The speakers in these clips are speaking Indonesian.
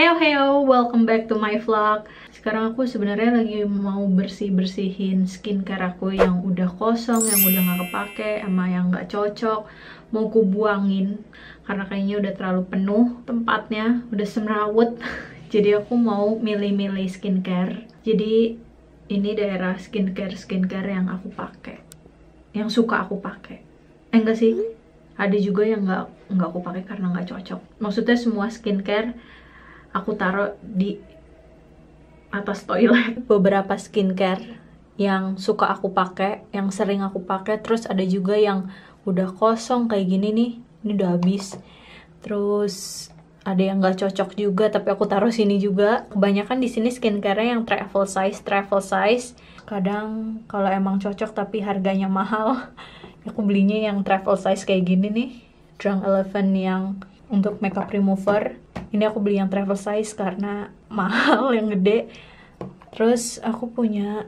Heyo, welcome back to my vlog. Sekarang aku sebenarnya lagi mau bersihin skincare aku yang udah kosong, yang udah nggak kepake, sama yang nggak cocok. Mau ku buangin karena kayaknya udah terlalu penuh tempatnya, udah semrawut. Jadi aku mau milih-milih skincare. Jadi ini daerah skincare yang aku pakai, yang suka aku pakai. Enggak sih, ada juga yang nggak aku pakai karena nggak cocok. Maksudnya semua skincare aku taruh di atas toilet. Beberapa skincare yang suka aku pakai, yang sering aku pakai, terus ada juga yang udah kosong kayak gini nih, ini udah habis. Terus ada yang nggak cocok juga, tapi aku taruh sini juga. Kebanyakan di sini skincare yang travel size. Kadang kalau emang cocok tapi harganya mahal, aku belinya yang travel size kayak gini nih, Drunk Elephant yang untuk makeup remover. Ini aku beli yang travel size karena mahal, yang gede. Terus aku punya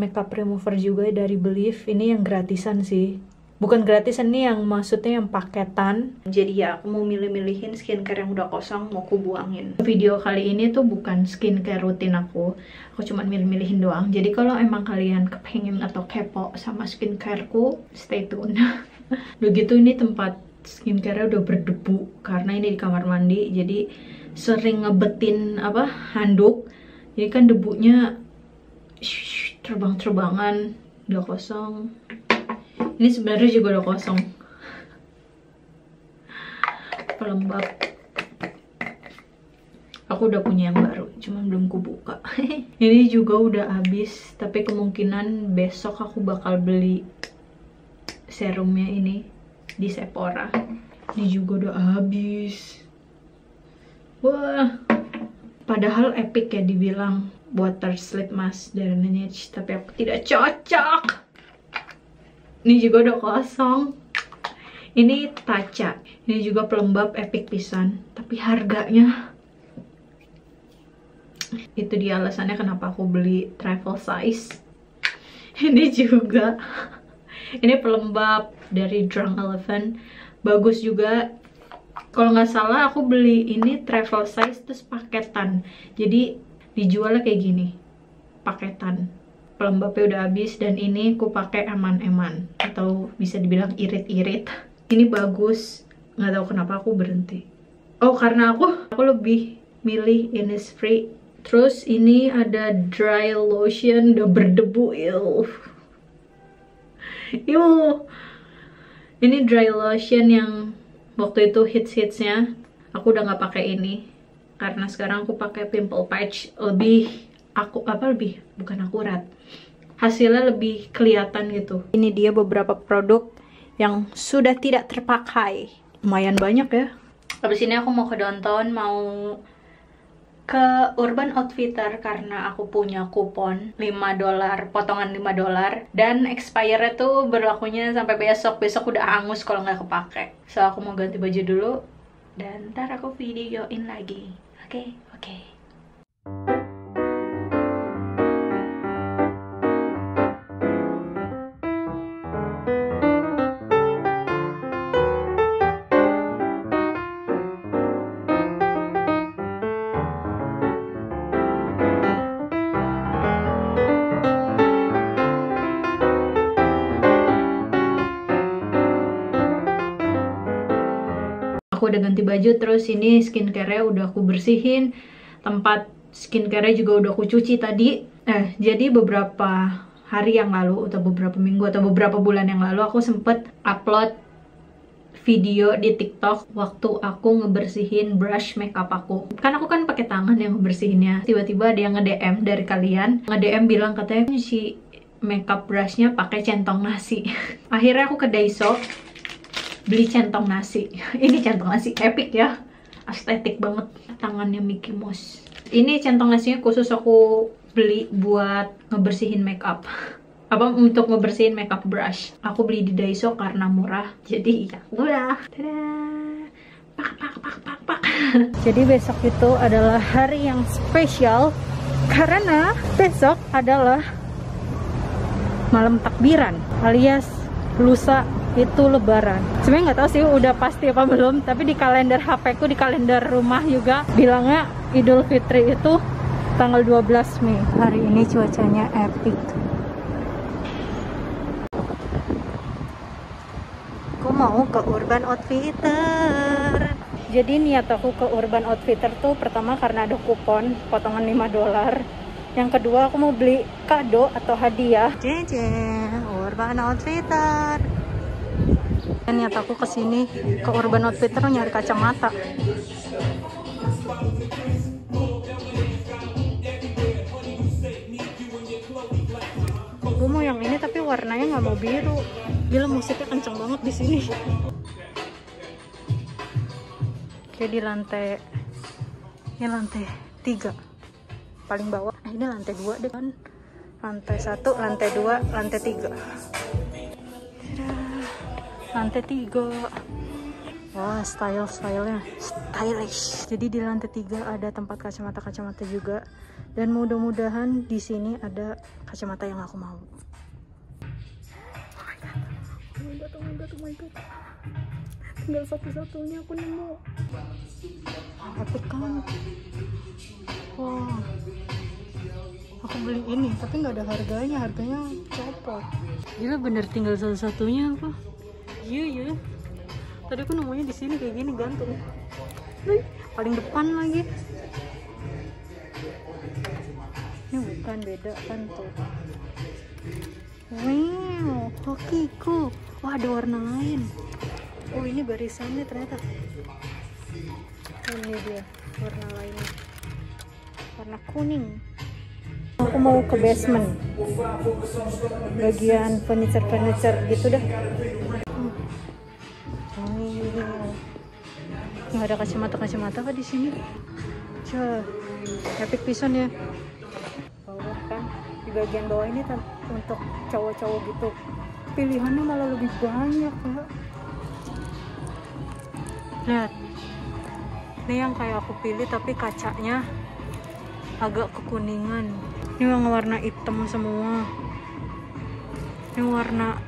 makeup remover juga dari Belief. Ini yang gratisan sih. Bukan gratisan, ini yang maksudnya yang paketan. Jadi ya aku mau milih-milihin skincare yang udah kosong, mau aku buangin. Video kali ini tuh bukan skincare rutin aku cuman milih-milihin doang. Jadi kalau emang kalian kepengen atau kepo sama skincareku, stay tune. Begitu ini tempat skincare-nya udah berdebu karena ini di kamar mandi, jadi sering ngebetin handuk, jadi kan debunya terbang-terbangan. Udah kosong, ini sebenarnya juga udah kosong, pelembab. Aku udah punya yang baru, cuman belum kubuka. Ini juga udah habis, tapi kemungkinan besok aku bakal beli serumnya ini di Sephora. Ini juga udah habis. Wah, padahal epic ya dibilang water sleep mask dari Innisfree, tapi aku tidak cocok. Ini juga udah kosong. Ini Tatcha, ini juga pelembab epic pisan, tapi harganya. Itu dia alasannya kenapa aku beli travel size. Ini juga, ini pelembab dari Drunk Elephant, bagus juga. Kalau nggak salah aku beli ini travel size terus paketan, jadi dijualnya kayak gini, paketan. Pelembabnya udah habis, dan ini aku pakai eman-eman atau bisa dibilang irit-irit. Ini bagus, nggak tahu kenapa aku berhenti. Oh, karena aku lebih milih Innisfree. Terus ini ada dry lotion, udah berdebu. Yuh, ini dry lotion yang waktu itu hits-hitsnya. Aku udah nggak pakai ini karena sekarang aku pakai pimple patch, lebih bukan akurat, hasilnya lebih kelihatan gitu. Ini dia beberapa produk yang sudah tidak terpakai, lumayan banyak ya. Habis ini aku mau ke downtown, mau ke Urban Outfitter karena aku punya kupon $5, potongan $5, dan expire-nya tuh berlakunya sampai besok udah angus kalau nggak kepake. So aku mau ganti baju dulu dan ntar aku videoin lagi. Oke. Aku udah ganti baju, terus ini skincare-nya udah aku bersihin. Tempat skincare-nya juga udah aku cuci tadi. Jadi beberapa hari yang lalu, atau beberapa minggu, atau beberapa bulan yang lalu, aku sempet upload video di TikTok waktu aku ngebersihin brush makeup aku. Kan aku kan pakai tangan yang ngebersihinnya. Tiba-tiba ada yang nge-DM dari kalian, nge-DM bilang katanya si makeup brushnya pakai centong nasi. Akhirnya aku ke Daiso, beli centong nasi. Ini centong nasi epic ya, estetik banget, tangannya Mickey Mouse. Ini centong nasinya khusus aku beli buat ngebersihin makeup, untuk ngebersihin makeup brush. Aku beli di Daiso karena murah, jadi ya murah. Dadah, pak. Jadi besok itu adalah hari yang spesial karena besok adalah malam takbiran alias lusa itu Lebaran. Sebenarnya nggak tahu sih udah pasti apa belum, tapi di kalender HP ku, di kalender rumah juga bilangnya Idul Fitri itu tanggal 12 Mei. Hari ini cuacanya epic. Aku mau ke Urban Outfitter. Jadi niat aku ke Urban Outfitter tuh pertama karena ada kupon potongan $5. Yang kedua aku mau beli kado atau hadiah. Jeng, Urban Outfitter. Niat aku kesini ke Urban Outfitter nyari kacamata. Gue mau yang ini tapi warnanya nggak mau biru. Gila, musiknya kenceng banget di sini. Oke, di lantai, ini lantai 3 paling bawah. Nah, ini lantai 2 deh kan. Lantai 1, lantai 2, lantai 3. Lantai 3. Wah, stylenya stylish. Jadi di lantai 3 ada tempat kacamata juga. Dan mudah-mudahan di sini ada kacamata yang aku mau. Oh my god. Tinggal satu-satunya aku nemu. Epic kan? Wow. Aku beli ini, tapi nggak ada harganya. Harganya copot. Gila, bener tinggal satu-satunya aku. Iya. Tadi aku nemunya di sini kayak gini gantung. Paling depan lagi. Ini bukan, beda kan tuh. Wow, hokiku. Wah, ada warna lain. Oh, ini barisannya ternyata. Ini dia warna lainnya. Warna kuning. Aku mau ke basement. Bagian furniture gitu dah. Nggak ada kacamata kah di sini? Cah, epic pisan ya. Di bagian bawah ini untuk cowok-cowok gitu, pilihannya malah lebih banyak ya. Lihat, ini yang kayak aku pilih tapi kacanya agak kekuningan. Ini yang warna hitam semua. Ini warna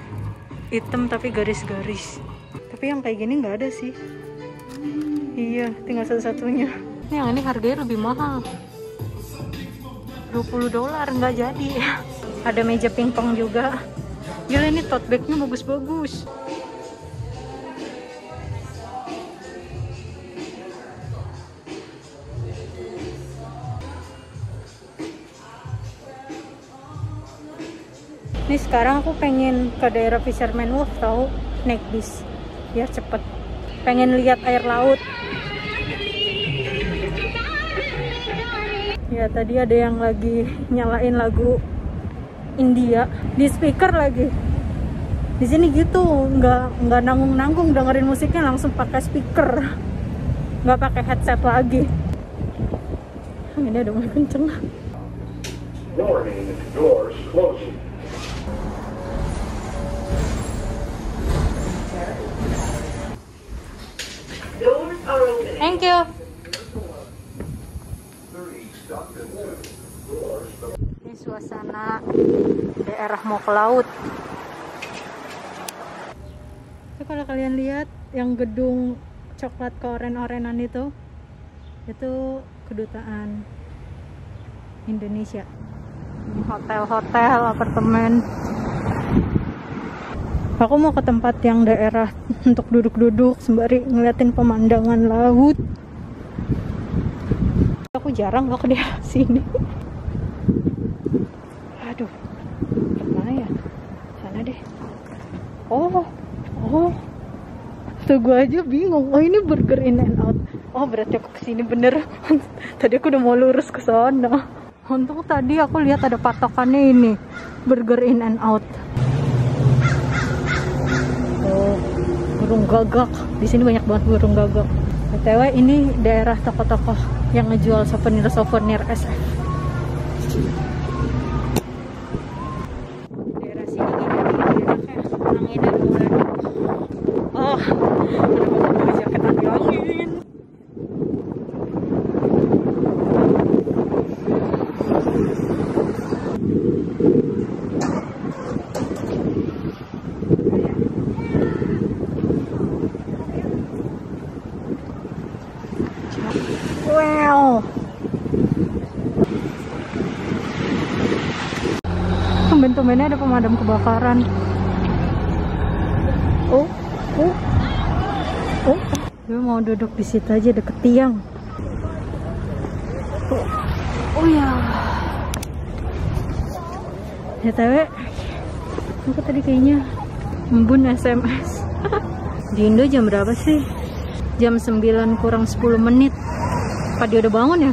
hitam tapi garis-garis. Tapi yang kayak gini nggak ada sih. Iya, tinggal satu-satunya. Yang ini harganya lebih mahal. $20 nggak jadi. Ada meja pingpong juga. Gila, ini tote bagnya bagus-bagus. Ini sekarang aku pengen ke daerah Fisherman Wolf, tahu, naik bis biar cepet. Pengen lihat air laut. Ya, tadi ada yang lagi nyalain lagu India di speaker lagi. Di sini gitu, nggak nanggung dengerin musiknya, langsung pakai speaker, nggak pakai headset lagi. Ini ada mulai kenceng. Thank you. Ini suasana daerah mau ke laut. Itu kalau kalian lihat yang gedung coklat ke oren-orenan itu kedutaan Indonesia. Hotel, apartemen. Aku mau ke tempat yang daerah untuk duduk-duduk sembari ngeliatin pemandangan laut. Aku jarang loh ke daerah sini. Aduh, mana ya? Sana deh. Oh. Tuh, gue aja bingung. Oh, ini Burger In-N-Out. Oh, berarti aku kesini bener. Tadi aku udah mau lurus ke sana. Untung tadi aku lihat ada patokannya ini, Burger In-N-Out. Oh, burung gagak. Di sini banyak banget burung gagak. BTW ini daerah toko-toko yang ngejual souvenir SF. Daerah sini anginnya bulan. Oh, kenapa aku beli jaket anti angin? tumbennya ada pemadam kebakaran. Gue mau duduk di situ aja deket tiang. Ya. Ya tewe, aku tadi kayaknya embun SMS. Di Indo jam berapa sih? Jam 9 kurang 10 menit. Padi udah bangun ya?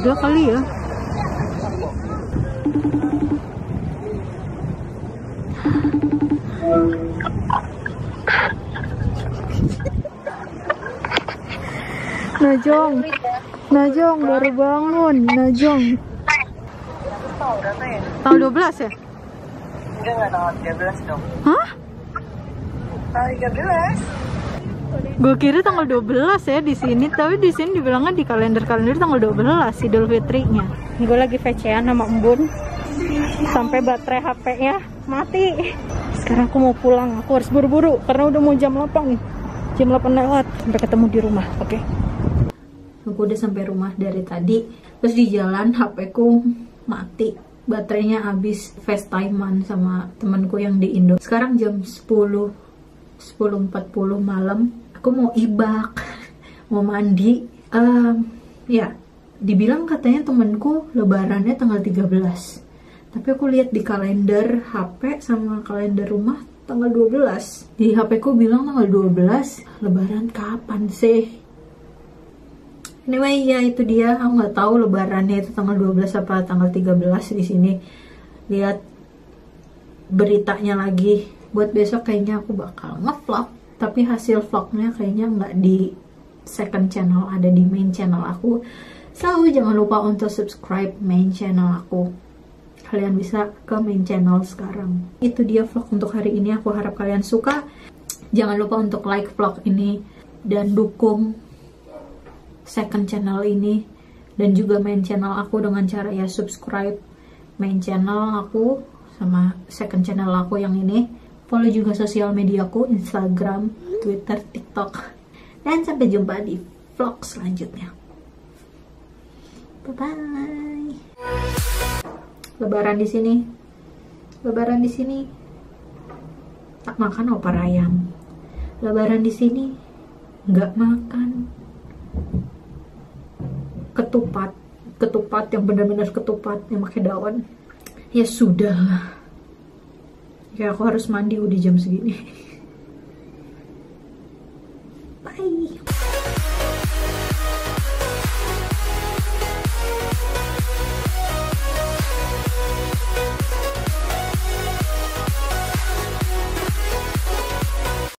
Udah kali ya. Najong baru bangun. Tanggal 12 ya? Enggak, tanggal 13 dong. Hah? Tanggal 13? Gue kira tanggal 12 ya di sini, tapi di sini dibilangnya di kalender tanggal 12 Idul Fitrinya. Gue lagi vecean sama embun sampai baterai HP-nya mati. Sekarang aku mau pulang, aku harus buru-buru karena udah mau jam 8. Jam 8 lewat. Sampai ketemu di rumah, oke? Okay? Aku udah sampai rumah dari tadi, terus di jalan HP ku mati, baterainya habis. FaceTimean sama temanku yang di Indo. Sekarang jam 10.40 malam. Aku mau ibak, mau mandi. Ya, dibilang katanya temanku lebarannya tanggal 13. Tapi aku lihat di kalender HP sama kalender rumah tanggal 12. Di HP ku bilang tanggal 12. Lebaran kapan sih? Anyway, ya itu dia. Aku nggak tahu lebarannya itu tanggal 12 apa tanggal 13 di sini. Lihat beritanya lagi. Buat besok kayaknya aku bakal nge-vlog. Tapi hasil vlognya kayaknya nggak di second channel, ada di main channel aku. So, jangan lupa untuk subscribe main channel aku. Kalian bisa ke main channel sekarang. Itu dia vlog untuk hari ini. Aku harap kalian suka. Jangan lupa untuk like vlog ini dan dukung second channel ini dan juga main channel aku dengan cara ya subscribe main channel aku sama second channel aku yang ini. Follow juga sosial mediaku, Instagram, Twitter, TikTok. Dan sampai jumpa di vlog selanjutnya. Bye bye. Lebaran di sini. Lebaran di sini. Tak makan opor ayam. Lebaran di sini nggak makan ketupat yang benar-benar ketupat yang pakai daun. Ya sudah, ya aku harus mandi udah jam segini. Bye.